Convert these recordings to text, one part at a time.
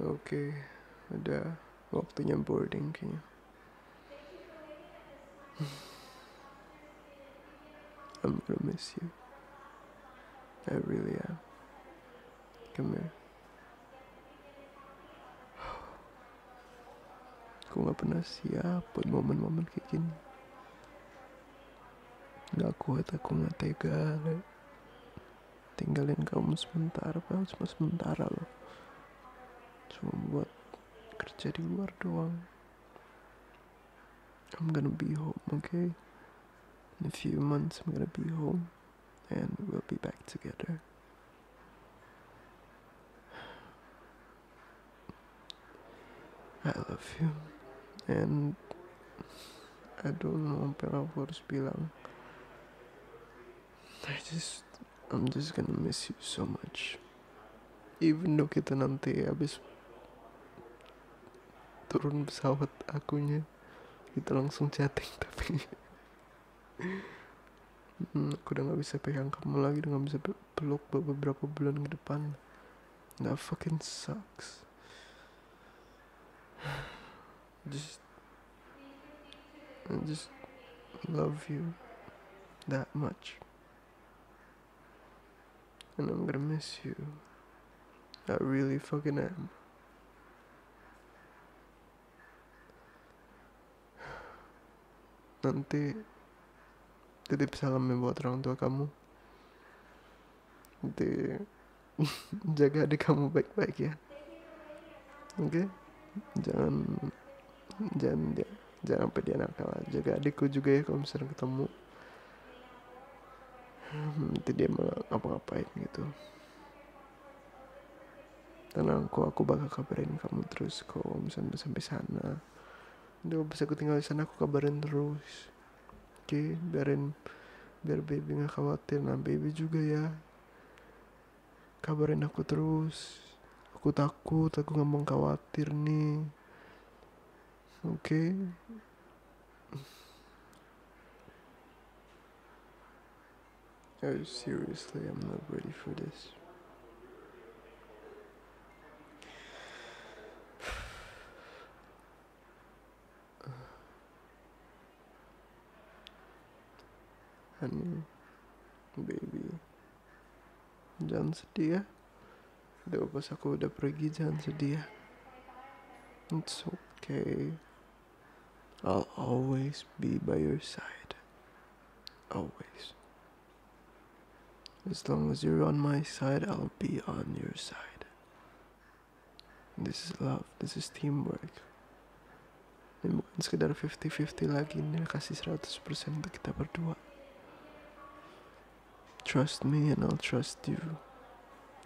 Oke, udah waktunya boarding kayaknya. I'm gonna miss you. I really am. Come here. Aku gak pernah siap buat momen-momen kayak gini. Gak kuat, aku gak tega le. Tinggalin kamu sebentar, padahal cuma sementara loh. Cuma buat kerja di luar doang. I'm gonna be home, okay? In a few months I'm gonna be home and we'll be back together. I love you. And I don't know apa yang aku harus bilang. I'm just gonna miss you so much. Even though kita nanti abis turun pesawat akunya kita langsung chatting, tapi aku udah gak bisa pegang kamu lagi, udah gak bisa peluk beberapa bulan ke depan. That fucking sucks. I just love you that much. And I'm gonna miss you. I really fucking am. Nanti titip salamnya buat orang tua kamu. Nanti jaga adik kamu baik-baik ya. Oke? Jangan sampai dia nakal. Jaga adikku juga ya kalau misalnya ketemu. Nanti dia malah ngapa-ngapain gitu. Tenang kok, aku bakal kabarin kamu terus kok. Misalnya sampai sana, udah bisa aku tinggal di sana, aku kabarin terus. Oke, biar baby nggak khawatir. Nah baby juga ya, kabarin aku terus. Aku takut, aku nggak mau khawatir nih. Oke. Oh, seriously, I'm not ready for this. Honey, baby, jangan sedih ya. Udah pas aku udah pergi, jangan sedih ya. It's okay. I'll always be by your side. Always. As long as you're on my side, I'll be on your side. This is love, this is teamwork. Ini bukan sekedar 50-50 lagi, ini kasih 100% untuk kita berdua. Trust me and I'll trust you.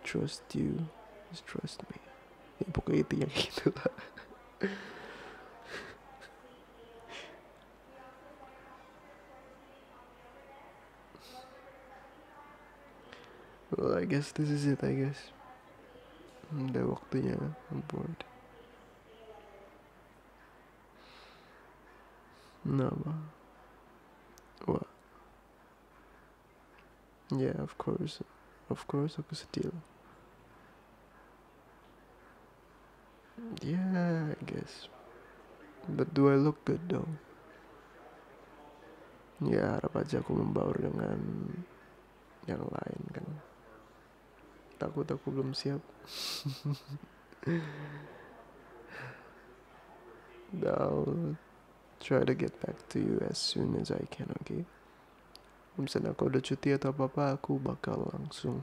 Trust you, just trust me. Ya pokoknya intinya gitu lah. Well, I guess this is it, I guess. Udah waktunya, I'm bored. Nah, what? Yeah, of course, aku sedih. Yeah, I guess. But do I look good though? Ya, harap aja aku membaur dengan yang lain kan. Takut aku belum siap. I'll try to get back to you as soon as I can, okay? Misalnya aku udah cuti atau apa-apa, aku bakal langsung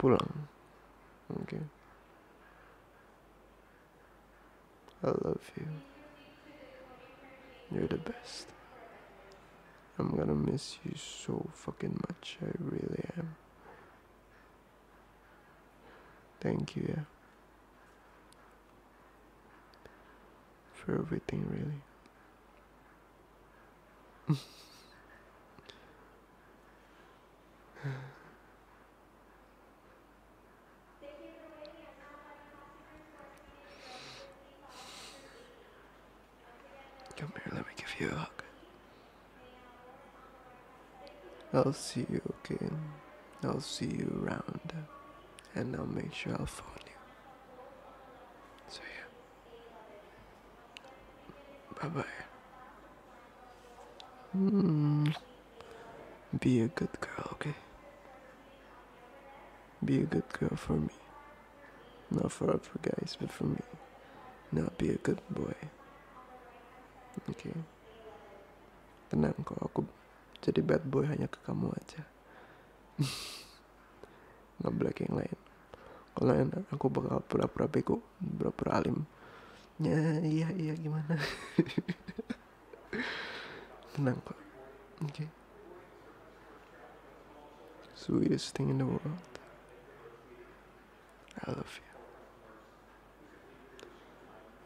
pulang, okay? I love you. You're the best. I'm gonna miss you so fucking much. I really am. Thank you, yeah. For everything, really. Come here, let me give you a hug. I'll see you, okay? I'll see you around. And I'll make sure I'll phone you. Bye-bye. Be a good girl, okay? Be a good girl for me. Not for other guys, but for me. Not be a good boy. Okay? Tenang kok, aku jadi bad boy hanya ke kamu aja. Nggak boleh yang lain. Kalau lain aku bakal pura-pura bego, pura-pura alim. Ya, iya gimana? Tenang kok, okay? Sweetest thing in the world. I love you.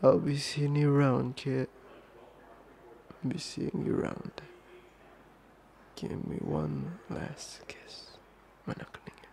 I'll be seeing you around, kid. I'll be seeing you around. Give me one last kiss. Mana kuningnya.